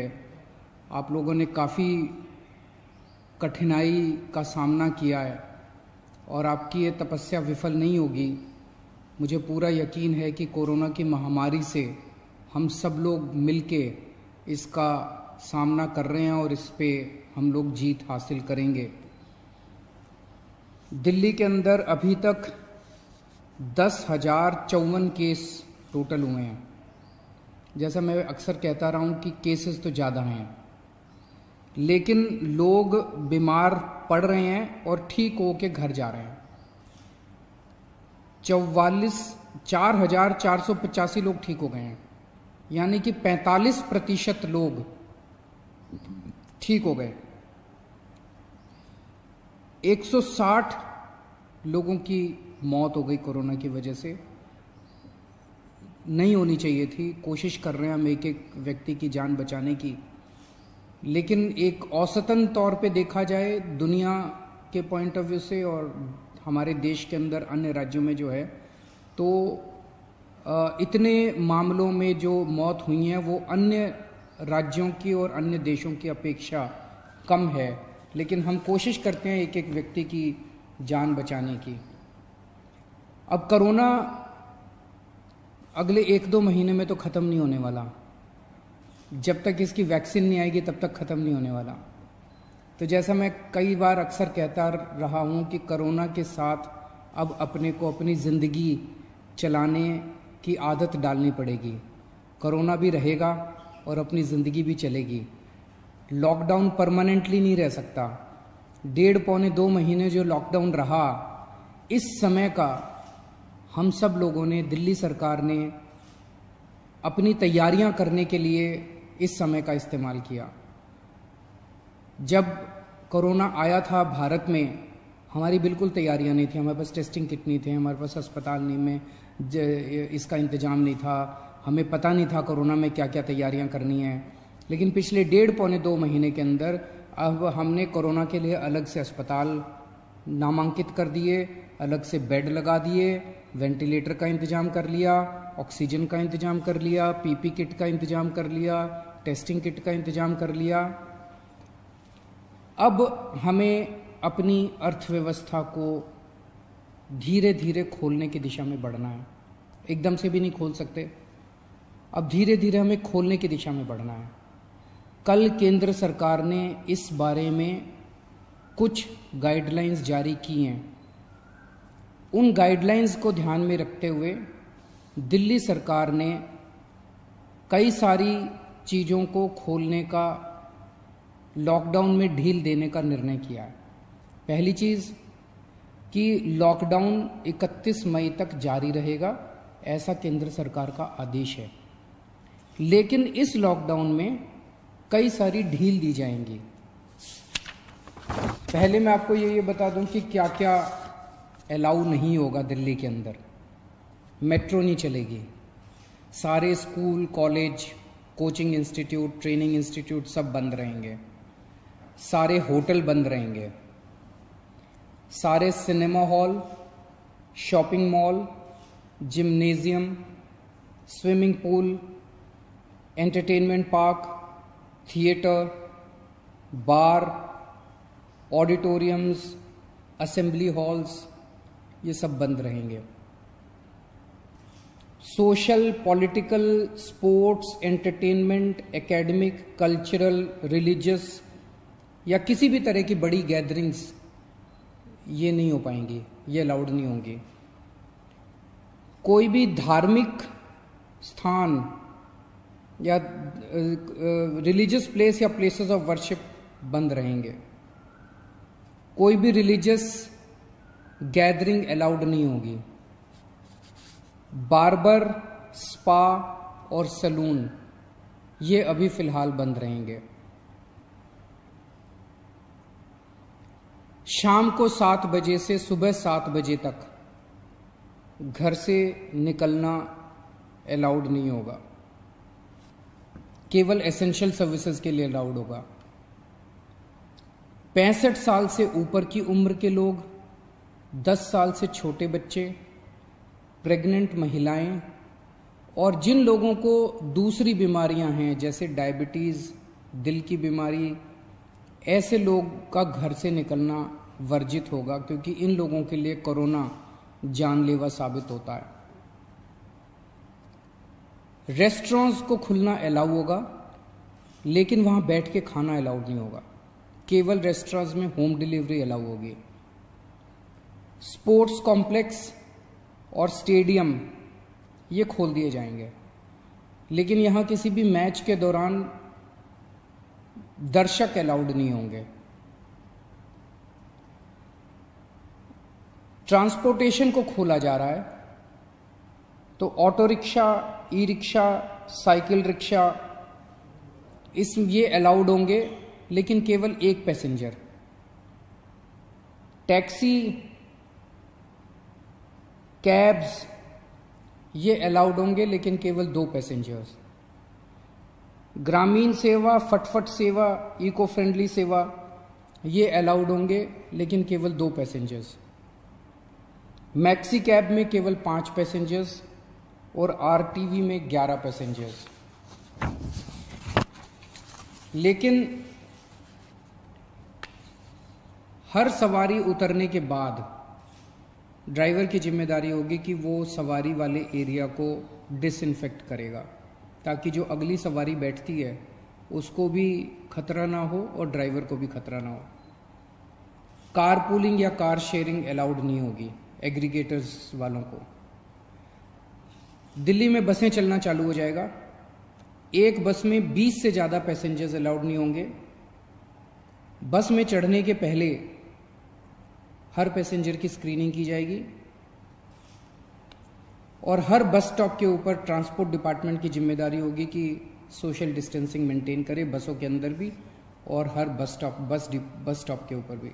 आप लोगों ने काफ़ी कठिनाई का सामना किया है और आपकी ये तपस्या विफल नहीं होगी। मुझे पूरा यकीन है कि कोरोना की महामारी से हम सब लोग मिलके इसका सामना कर रहे हैं और इस पे हम लोग जीत हासिल करेंगे। दिल्ली के अंदर अभी तक 10,054 केस टोटल हुए हैं। जैसा मैं अक्सर कहता रहा हूँ कि केसेस तो ज़्यादा हैं, लेकिन लोग बीमार पड़ रहे हैं और ठीक हो के घर जा रहे हैं। 4,485 लोग ठीक हो गए हैं, यानी कि 45% लोग ठीक हो गए। 160 लोगों की मौत हो गई कोरोना की वजह से, नहीं होनी चाहिए थी। कोशिश कर रहे हैं हम एक एक व्यक्ति की जान बचाने की, लेकिन एक औसतन तौर पे देखा जाए दुनिया के पॉइंट ऑफ व्यू से और हमारे देश के अंदर अन्य राज्यों में जो है, तो इतने मामलों में जो मौत हुई है वो अन्य राज्यों की और अन्य देशों की अपेक्षा कम है, लेकिन हम कोशिश करते हैं एक एक व्यक्ति की जान बचाने की। अब कोरोना अगले 1-2 महीने में तो ख़त्म नहीं होने वाला, जब तक इसकी वैक्सीन नहीं आएगी तब तक ख़त्म नहीं होने वाला। तो जैसा मैं कई बार अक्सर कहता रहा हूँ कि कोरोना के साथ अब अपने को अपनी ज़िंदगी चलाने की आदत डालनी पड़ेगी। कोरोना भी रहेगा और अपनी ज़िंदगी भी चलेगी। लॉकडाउन परमानेंटली नहीं रह सकता। 1.5-2 महीने जो लॉकडाउन रहा, इस समय का हम सब लोगों ने, दिल्ली सरकार ने अपनी तैयारियां करने के लिए इस समय का इस्तेमाल किया। जब कोरोना आया था भारत में, हमारी बिल्कुल तैयारियां नहीं थी। हमारे पास टेस्टिंग किट नहीं थे, हमारे पास अस्पताल नहीं में इसका इंतजाम नहीं था, हमें पता नहीं था कोरोना में क्या क्या तैयारियां करनी है। लेकिन पिछले 1.5-2 महीने के अंदर अब हमने कोरोना के लिए अलग से अस्पताल नामांकित कर दिए, अलग से बेड लगा दिए, वेंटिलेटर का इंतजाम कर लिया, ऑक्सीजन का इंतजाम कर लिया, पीपी किट का इंतजाम कर लिया, टेस्टिंग किट का इंतजाम कर लिया। अब हमें अपनी अर्थव्यवस्था को धीरे धीरे खोलने की दिशा में बढ़ना है। एकदम से भी नहीं खोल सकते, अब धीरे धीरे हमें खोलने की दिशा में बढ़ना है। कल केंद्र सरकार ने इस बारे में कुछ गाइडलाइंस जारी की हैं। उन गाइडलाइंस को ध्यान में रखते हुए दिल्ली सरकार ने कई सारी चीज़ों को खोलने का, लॉकडाउन में ढील देने का निर्णय किया है। पहली चीज़ कि लॉकडाउन 31 मई तक जारी रहेगा, ऐसा केंद्र सरकार का आदेश है। लेकिन इस लॉकडाउन में कई सारी ढील दी जाएंगी। पहले मैं आपको ये बता दूं कि क्या क्या अलाउ नहीं होगा दिल्ली के अंदर। मेट्रो नहीं चलेगी, सारे school, college, coaching institute, training institute सब बंद रहेंगे, सारे होटल बंद रहेंगे, सारे cinema hall, shopping mall, gymnasium, swimming pool, entertainment park, theatre, bar, auditoriums, assembly halls, ये सब बंद रहेंगे। Social, political, sports, entertainment, academic, cultural, religious या किसी भी तरह की बड़ी गैदरिंग्स ये नहीं हो पाएंगी, ये अलाउड नहीं होंगी। कोई भी धार्मिक स्थान या रिलीजियस प्लेस या प्लेसेस ऑफ वर्शिप बंद रहेंगे। कोई भी रिलीजियस गैदरिंग अलाउड नहीं होगी। बार्बर, स्पा और सलून ये अभी फिलहाल बंद रहेंगे। शाम को 7 बजे से सुबह 7 बजे तक घर से निकलना अलाउड नहीं होगा, केवल एसेंशियल सर्विसेज के लिए अलाउड होगा। 65 साल से ऊपर की उम्र के लोग, 10 साल से छोटे बच्चे, प्रेग्नेंट महिलाएं और जिन लोगों को दूसरी बीमारियां हैं जैसे डायबिटीज़, दिल की बीमारी, ऐसे लोग का घर से निकलना वर्जित होगा, क्योंकि इन लोगों के लिए कोरोना जानलेवा साबित होता है। रेस्टोरेंट्स को खुलना अलाउ होगा, लेकिन वहाँ बैठ के खाना अलाउ नहीं होगा। केवल रेस्टोरेंट्स में होम डिलीवरी अलाउ होगी। स्पोर्ट्स कॉम्प्लेक्स और स्टेडियम ये खोल दिए जाएंगे, लेकिन यहाँ किसी भी मैच के दौरान दर्शक अलाउड नहीं होंगे। ट्रांसपोर्टेशन को खोला जा रहा है, तो auto rickshaw, e rickshaw, cycle rickshaw ये अलाउड होंगे, लेकिन केवल एक पैसेंजर। टैक्सी, कैब्स ये अलाउड होंगे, लेकिन केवल 2 पैसेंजर्स। ग्रामीण सेवा, फटफट सेवा, इको फ्रेंडली सेवा ये अलाउड होंगे, लेकिन केवल 2 पैसेंजर्स। मैक्सी कैब में केवल 5 पैसेंजर्स और आरटीवी में 11 पैसेंजर्स। लेकिन हर सवारी उतरने के बाद ड्राइवर की जिम्मेदारी होगी कि वो सवारी वाले एरिया को डिसइंफेक्ट करेगा, ताकि जो अगली सवारी बैठती है उसको भी खतरा ना हो और ड्राइवर को भी खतरा ना हो। कार पूलिंग या कार शेयरिंग अलाउड नहीं होगी एग्रीगेटर्स वालों को। दिल्ली में बसें चलना चालू हो जाएगा। एक बस में 20 से ज़्यादा पैसेंजर्स अलाउड नहीं होंगे। बस में चढ़ने के पहले हर पैसेंजर की स्क्रीनिंग की जाएगी और हर बस स्टॉप के ऊपर ट्रांसपोर्ट डिपार्टमेंट की जिम्मेदारी होगी कि सोशल डिस्टेंसिंग मेंटेन करे, बसों के अंदर भी और हर बस स्टॉप के ऊपर भी।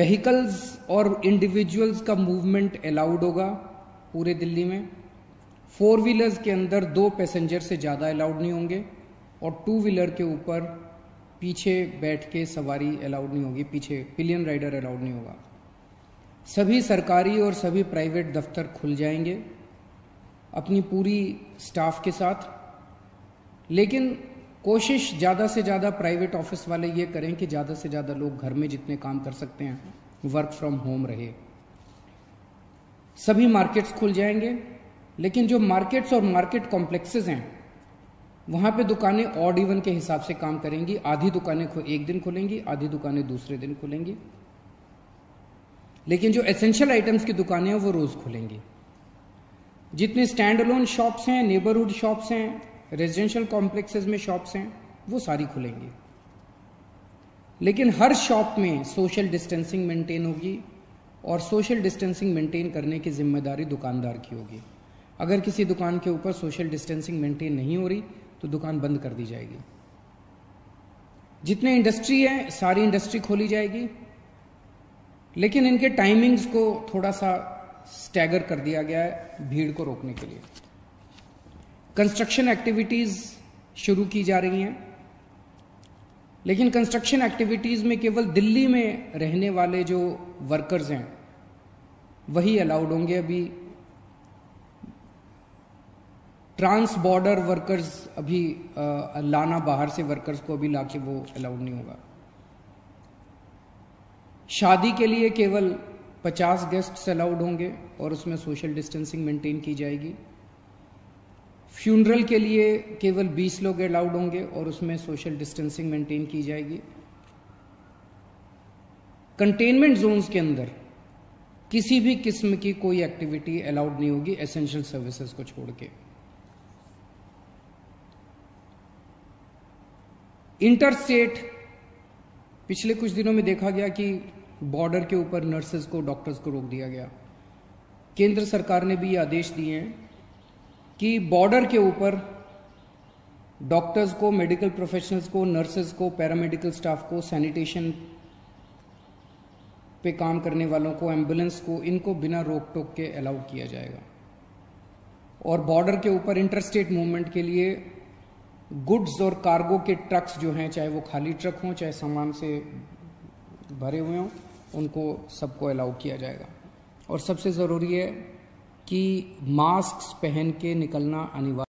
व्हीकल्स और इंडिविजुअल्स का मूवमेंट अलाउड होगा पूरे दिल्ली में। 4 व्हीलर्स के अंदर 2 पैसेंजर से ज़्यादा अलाउड नहीं होंगे और 2 व्हीलर के ऊपर पीछे बैठ के सवारी अलाउड नहीं होगी, पीछे पिलियन राइडर अलाउड नहीं होगा। सभी सरकारी और सभी प्राइवेट दफ्तर खुल जाएंगे अपनी पूरी स्टाफ के साथ, लेकिन कोशिश ज़्यादा से ज़्यादा प्राइवेट ऑफिस वाले ये करें कि ज़्यादा से ज़्यादा लोग घर में जितने काम कर सकते हैं वर्क फ्रॉम होम रहे। सभी मार्केट्स खुल जाएंगे, लेकिन जो मार्केट्स और मार्केट कॉम्प्लेक्सेस हैं वहाँ पे दुकानें ऑड इवन के हिसाब से काम करेंगी। आधी दुकानें एक दिन खुलेंगी, आधी दुकानें दूसरे दिन खुलेंगी, लेकिन जो एसेंशियल आइटम्स की दुकानें हैं वो रोज़ खुलेंगी। जितने स्टैंड अलोन शॉप्स हैं, नेबरहुड शॉप्स हैं, रेजिडेंशियल कॉम्प्लेक्सेस में शॉप्स हैं, वो सारी खुलेंगी, लेकिन हर शॉप में सोशल डिस्टेंसिंग मेंटेन होगी और सोशल डिस्टेंसिंग मेंटेन करने की जिम्मेदारी दुकानदार की होगी। अगर किसी दुकान के ऊपर सोशल डिस्टेंसिंग मेंटेन नहीं हो रही तो दुकान बंद कर दी जाएगी। जितने इंडस्ट्री है सारी इंडस्ट्री खोली जाएगी, लेकिन इनके टाइमिंग्स को थोड़ा सा स्टैगर कर दिया गया है भीड़ को रोकने के लिए। कंस्ट्रक्शन एक्टिविटीज़ शुरू की जा रही हैं, लेकिन कंस्ट्रक्शन एक्टिविटीज़ में केवल दिल्ली में रहने वाले जो वर्कर्स हैं वही अलाउड होंगे। अभी ट्रांस बॉर्डर वर्कर्स अभी लाना, बाहर से वर्कर्स को अभी लाके वो अलाउड नहीं होगा। शादी के लिए केवल 50 गेस्ट्स अलाउड होंगे और उसमें सोशल डिस्टेंसिंग मेंटेन की जाएगी। फ्यूनरल के लिए केवल 20 लोग अलाउड होंगे और उसमें सोशल डिस्टेंसिंग मेंटेन की जाएगी। कंटेनमेंट जोन्स के अंदर किसी भी किस्म की कोई एक्टिविटी अलाउड नहीं होगी एसेंशियल सर्विसेज को छोड़ के। इंटरस्टेट पिछले कुछ दिनों में देखा गया कि बॉर्डर के ऊपर नर्सेज को, डॉक्टर्स को रोक दिया गया। केंद्र सरकार ने भी ये आदेश दिए हैं कि बॉर्डर के ऊपर डॉक्टर्स को, मेडिकल प्रोफेशनल्स को, नर्सेज को, पैरामेडिकल स्टाफ को, सैनिटेशन पे काम करने वालों को, एम्बुलेंस को, इनको बिना रोक टोक के अलाउ किया जाएगा। और बॉर्डर के ऊपर इंटरस्टेट मूवमेंट के लिए गुड्स और कार्गो के ट्रक्स जो हैं, चाहे वो खाली ट्रक हों चाहे सामान से भरे हुए हों, उनको सबको अलाउ किया जाएगा। और सबसे ज़रूरी है कि मास्क पहन के निकलना अनिवार्य।